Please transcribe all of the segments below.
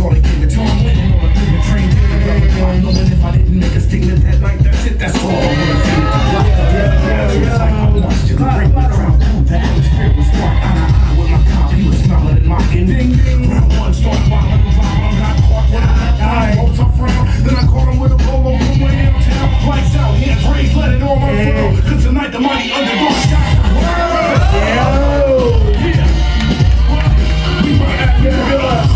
party came to Tom Lennon on a clear train. I'm knowing if I didn't make a statement that night, that's it, that's all I wanna do. Like a dead crowd, just like I watched you bring the crowd down. The atmosphere was dark, eye-to-eye with my cop, you was smiling and mocking. Round one, start bottling, driving, got caught when I got died. Both up round, then I caught him with a bolo from way downtown. Lights out, hands raised, let it all run through. Cause tonight the money underdog shot the world. Yeah, we run that big up.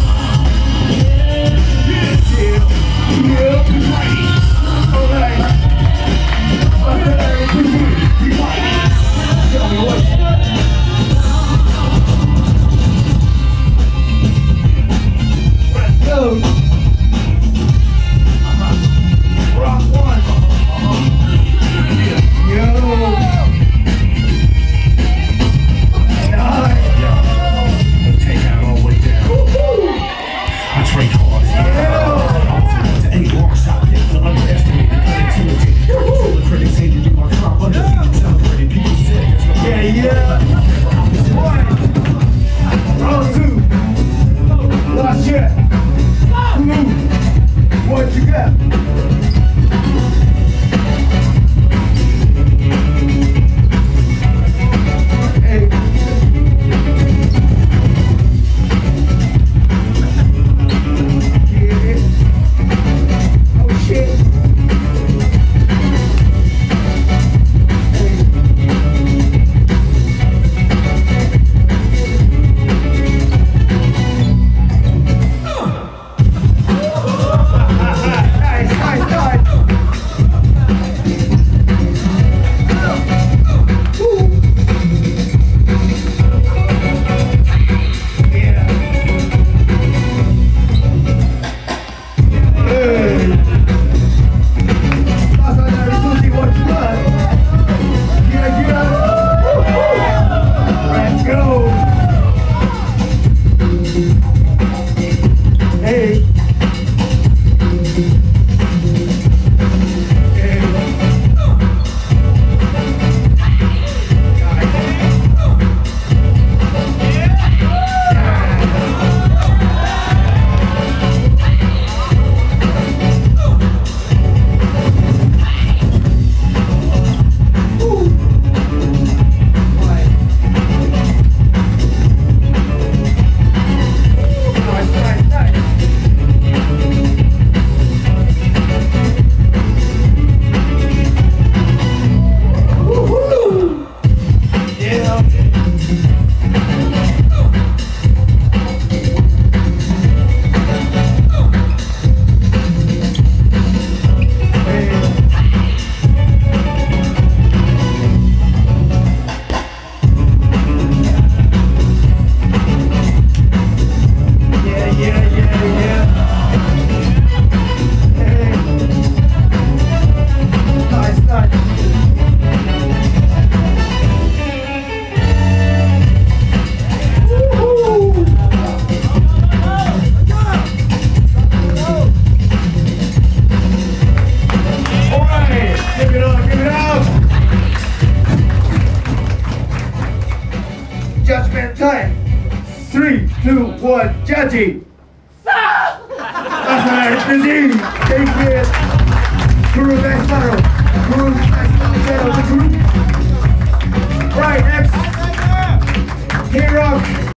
Judgment time. 3, 2, 1, judgy. That's our disease. Take it. Guru Dai Saro.